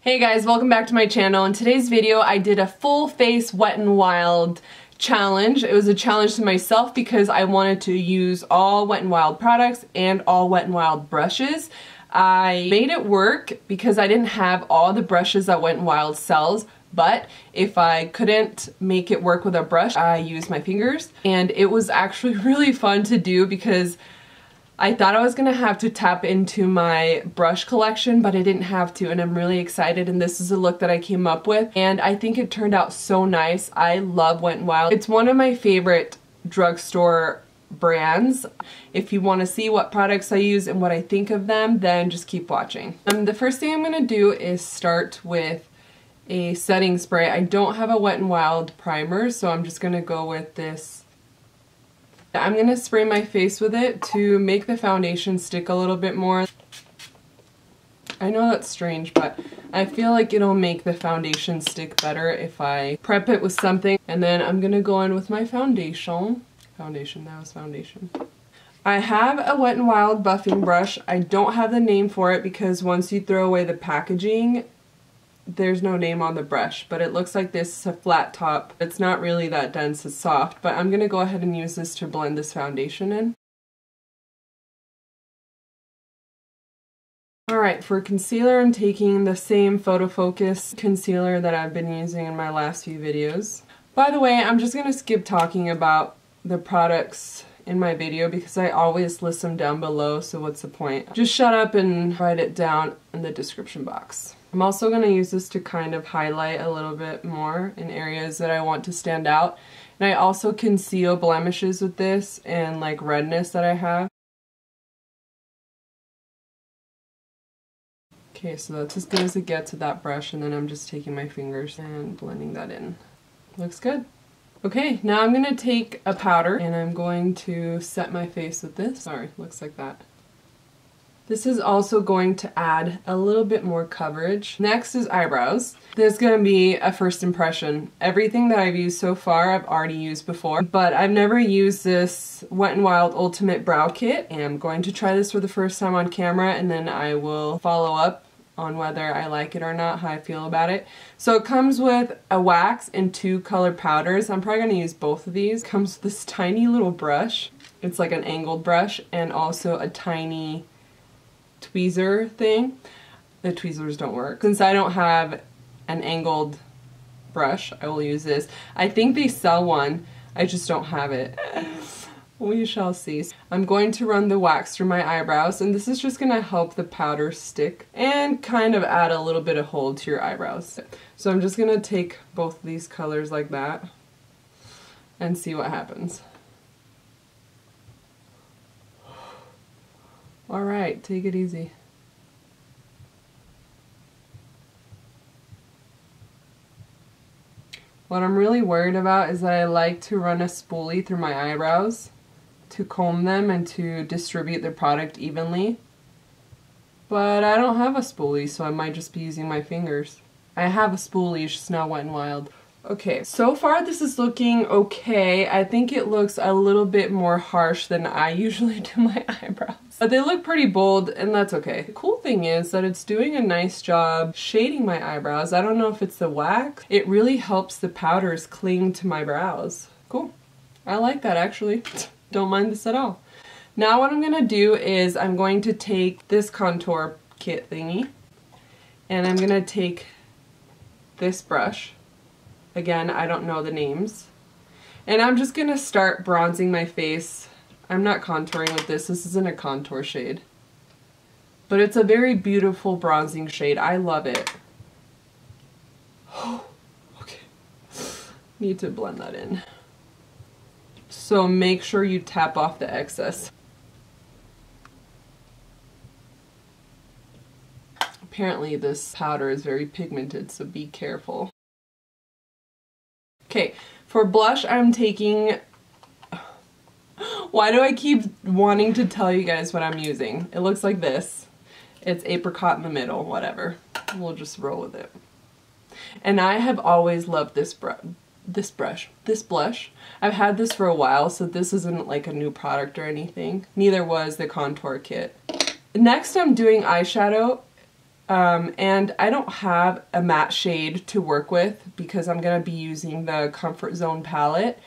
Hey guys, welcome back to my channel. In today's video I did a full face Wet n Wild challenge. It was a challenge to myself because I wanted to use all Wet n Wild products and all Wet n Wild brushes. I made it work because I didn't have all the brushes that Wet n Wild sells, but if I couldn't make it work with a brush, I used my fingers. And it was actually really fun to do because I thought I was gonna have to tap into my brush collection, but I didn't have to, and I'm really excited, and this is a look that I came up with, and I think it turned out so nice. I love Wet n Wild. It's one of my favorite drugstore brands. If you want to see what products I use and what I think of them, then just keep watching. The first thing I'm gonna do is start with a setting spray. I don't have a Wet n Wild primer, so I'm just gonna go with this. I'm going to spray my face with it to make the foundation stick a little bit more. I know that's strange, but I feel like it'll make the foundation stick better if I prep it with something. And then I'm going to go in with my foundation. I have a Wet n Wild buffing brush. I don't have the name for it because once you throw away the packaging, there's no name on the brush, but it looks like this is a flat top. It's not really that dense, it's soft, but I'm gonna go ahead and use this to blend this foundation in. Alright, for concealer, I'm taking the same Photofocus concealer that I've been using in my last few videos. By the way, I'm just gonna skip talking about the products in my video because I always list them down below, so what's the point? Just shut up and write it down in the description box. I'm also going to use this to kind of highlight a little bit more in areas that I want to stand out, and I also conceal blemishes with this and like redness that I have. Okay, so that's as good as it gets with that brush, and then I'm just taking my fingers and blending that in. Looks good. Okay, now I'm going to take a powder and I'm going to set my face with this. Sorry, looks like that. This is also going to add a little bit more coverage. Next is eyebrows. This is going to be a first impression. Everything that I've used so far I've already used before, but I've never used this Wet n Wild Ultimate Brow Kit, and I'm going to try this for the first time on camera, and then I will follow up on whether I like it or not, how I feel about it. So it comes with a wax and two colored powders. I'm probably going to use both of these. It comes with this tiny little brush. It's like an angled brush, and also a tiny tweezer thing. The tweezers don't work. Since I don't have an angled brush, I will use this. I think they sell one, I just don't have it. We shall see. I'm going to run the wax through my eyebrows, and this is just going to help the powder stick and kind of add a little bit of hold to your eyebrows. So I'm just going to take both of these colors like that and see what happens. Alright, take it easy. What I'm really worried about is that I like to run a spoolie through my eyebrows to comb them and to distribute the product evenly, but I don't have a spoolie, so I might just be using my fingers. I have a spoolie, it's just not Wet n Wild. Okay, so far this is looking okay. I think it looks a little bit more harsh than I usually do my eyebrows, but they look pretty bold, and that's okay. The cool thing is that it's doing a nice job shading my eyebrows. I don't know if it's the wax. It really helps the powders cling to my brows. Cool. I like that actually. Don't mind this at all. Now what I'm going to do is I'm going to take this contour kit thingy, and I'm going to take this brush. Again, I don't know the names. And I'm just going to start bronzing my face. I'm not contouring with this. This isn't a contour shade. But it's a very beautiful bronzing shade. I love it. Oh, okay. Need to blend that in. So make sure you tap off the excess. Apparently this powder is very pigmented, so be careful. Okay, for blush I'm taking... Why do I keep wanting to tell you guys what I'm using? It looks like this. It's apricot in the middle, whatever. We'll just roll with it. And I have always loved this blush. I've had this for a while, so this isn't like a new product or anything. Neither was the contour kit. Next I'm doing eyeshadow. And I don't have a matte shade to work with because I'm going to be using the Comfort Zone palette.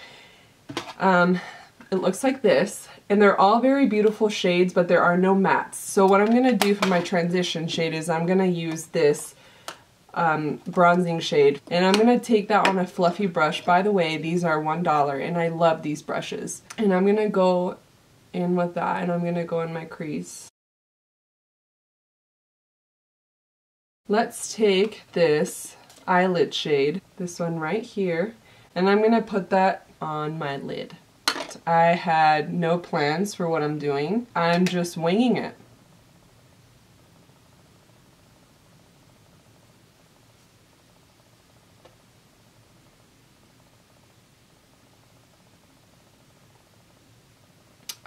It looks like this, and they're all very beautiful shades, but there are no mattes. So what I'm going to do for my transition shade is I'm going to use this bronzing shade, and I'm going to take that on a fluffy brush. By the way, these are $1 and I love these brushes. And I'm going to go in with that, and I'm going to go in my crease. Let's take this eyelid shade, this one right here, and I'm going to put that on my lid. I had no plans for what I'm doing. I'm just winging it.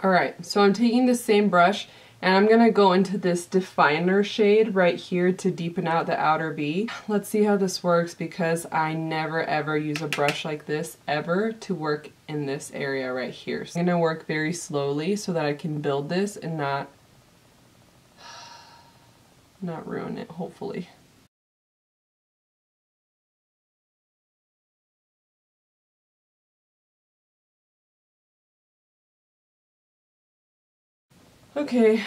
Alright, so I'm taking the same brush and I'm gonna go into this definer shade right here to deepen out the outer V. Let's see how this works because I never ever use a brush like this ever to work in this area right here. So I'm gonna work very slowly so that I can build this and not ruin it, hopefully. Okay,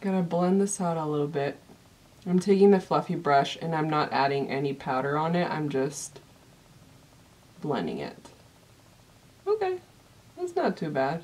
gotta blend this out a little bit. I'm taking the fluffy brush and I'm not adding any powder on it, I'm just blending it. Okay, that's not too bad.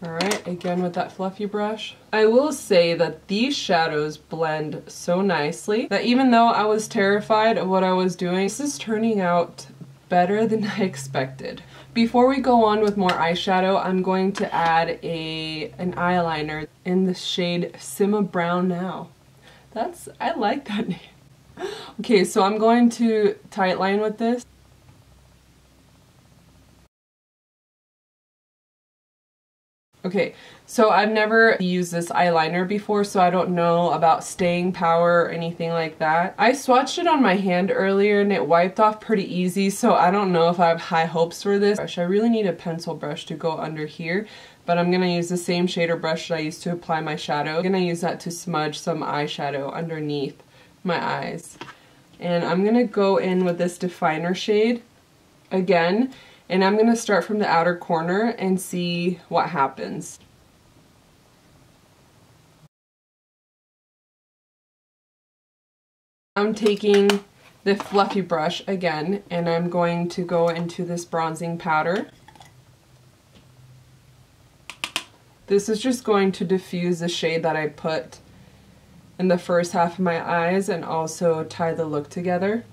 Alright, again with that fluffy brush. I will say that these shadows blend so nicely that even though I was terrified of what I was doing, this is turning out better than I expected. Before we go on with more eyeshadow, I'm going to add an eyeliner in the shade Simma Brown Now. I like that name. Okay, so I'm going to tight line with this. Okay, so I've never used this eyeliner before, so I don't know about staying power or anything like that. I swatched it on my hand earlier and it wiped off pretty easy, so I don't know if I have high hopes for this brush. I really need a pencil brush to go under here, but I'm going to use the same shader brush that I used to apply my shadow. I'm going to use that to smudge some eyeshadow underneath my eyes. And I'm going to go in with this definer shade again. And I'm going to start from the outer corner and see what happens. I'm taking the fluffy brush again and I'm going to go into this bronzing powder. This is just going to diffuse the shade that I put in the first half of my eyes and also tie the look together.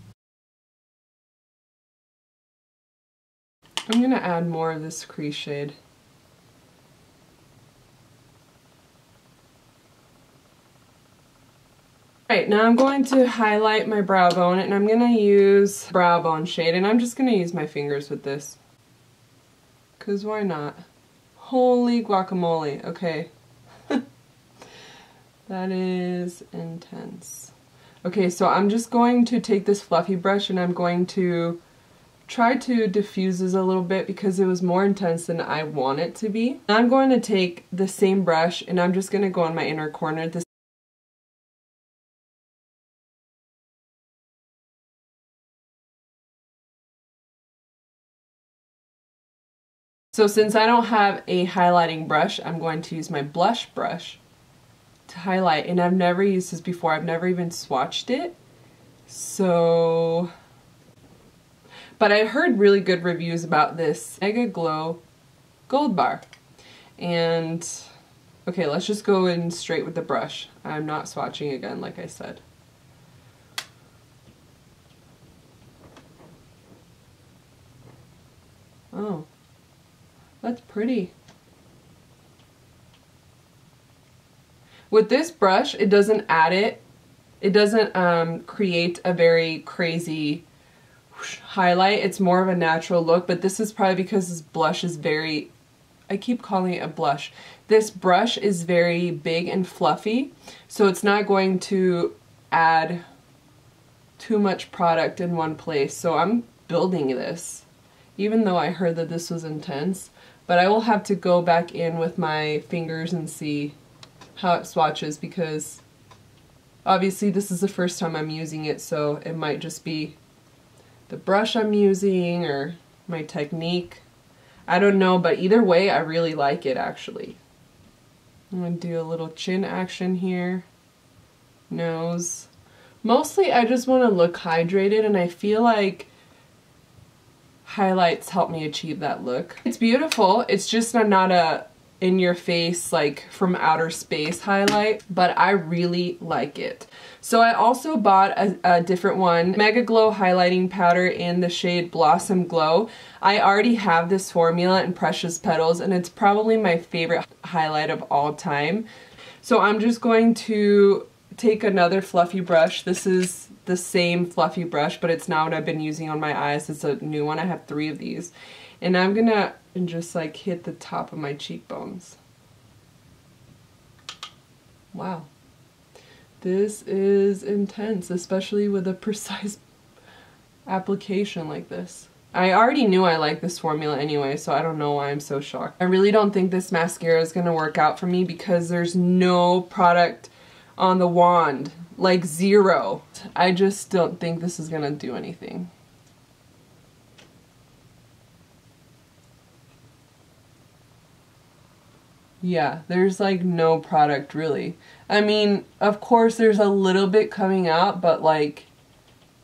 I'm going to add more of this crease shade. Alright, now I'm going to highlight my brow bone and I'm going to use brow bone shade and I'm just going to use my fingers with this. Because why not? Holy guacamole, okay. That is intense. Okay, so I'm just going to take this fluffy brush and I'm going to try to diffuse this a little bit because it was more intense than I want it to be. I'm going to take the same brush and I'm just going to go on my inner corner. So since I don't have a highlighting brush, I'm going to use my blush brush to highlight, and I've never used this before. I've never even swatched it. But I heard really good reviews about this Mega Glo Gold Bar. And okay, let's just go in straight with the brush. I'm not swatching again, like I said. Oh, that's pretty. With this brush, it doesn't add it. It doesn't create a very crazy highlight. It's more of a natural look, but this is probably because this blush is very, I keep calling it a blush. This brush is very big and fluffy, so it's not going to add too much product in one place. So I'm building this, even though I heard that this was intense, but I will have to go back in with my fingers and see palette swatches because obviously this is the first time I'm using it, so it might just be the brush I'm using or my technique. I don't know, but either way I really like it actually. I'm going to do a little chin action here, nose. Mostly I just want to look hydrated, and I feel like highlights help me achieve that look. It's beautiful, it's just not a in-your-face, like from outer space highlight, but I really like it. So I also bought a different one, Mega Glo Highlighting Powder in the shade Blossom Glow. I already have this formula in Precious Petals, and it's probably my favorite highlight of all time. So I'm just going to take another fluffy brush. This is the same fluffy brush, but it's not what I've been using on my eyes. It's a new one. I have 3 of these. And I'm gonna just like hit the top of my cheekbones. Wow. This is intense, especially with a precise application like this. I already knew I liked this formula anyway, so I don't know why I'm so shocked. I really don't think this mascara is gonna work out for me because there's no product on the wand, like zero. I just don't think this is gonna do anything. Yeah, there's like no product really. I mean, of course there's a little bit coming out, but like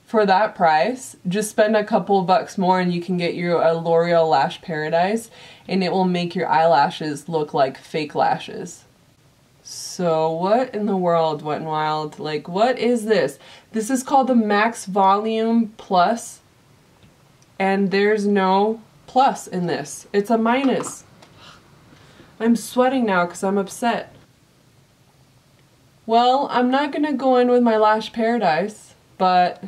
for that price, just spend a couple of bucks more and you can get you a L'Oreal Lash Paradise, and it will make your eyelashes look like fake lashes. So what in the world, Wet n Wild? Like, what is this? This is called the Max Volume Plus, and there's no plus in this. It's a minus. I'm sweating now because I'm upset. Well, I'm not going to go in with my Lash Paradise, but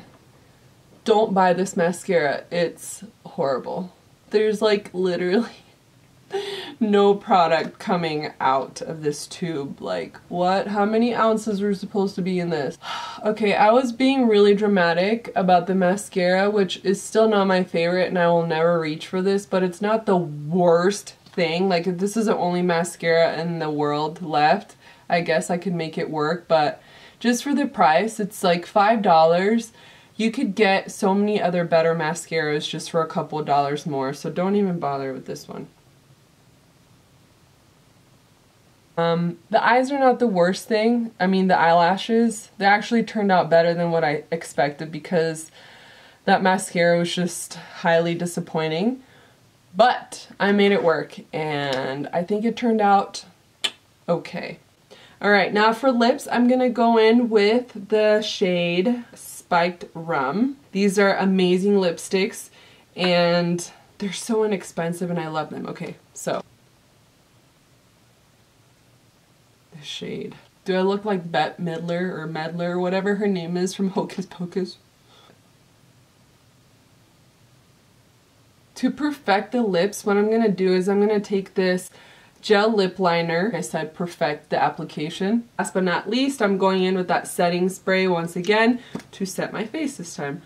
don't buy this mascara. It's horrible. There's like literally no product coming out of this tube. Like, what? How many ounces were supposed to be in this? Okay, I was being really dramatic about the mascara, which is still not my favorite and I will never reach for this, but it's not the worst thing. Like, if this is the only mascara in the world left, I guess I could make it work, but just for the price, it's like $5. You could get so many other better mascaras just for a couple dollars more, so don't even bother with this one. The eyes are not the worst thing. I mean, the eyelashes, they actually turned out better than what I expected because that mascara was just highly disappointing. But I made it work, and I think it turned out okay. Alright, now for lips, I'm going to go in with the shade Spiked Rum. These are amazing lipsticks, and they're so inexpensive, and I love them. Okay, so. The shade. Do I look like Bette Midler or Medler or whatever her name is from Hocus Pocus? To perfect the lips, what I'm going to do is I'm going to take this gel lip liner. I said perfect the application. Last but not least, I'm going in with that setting spray once again to set my face this time.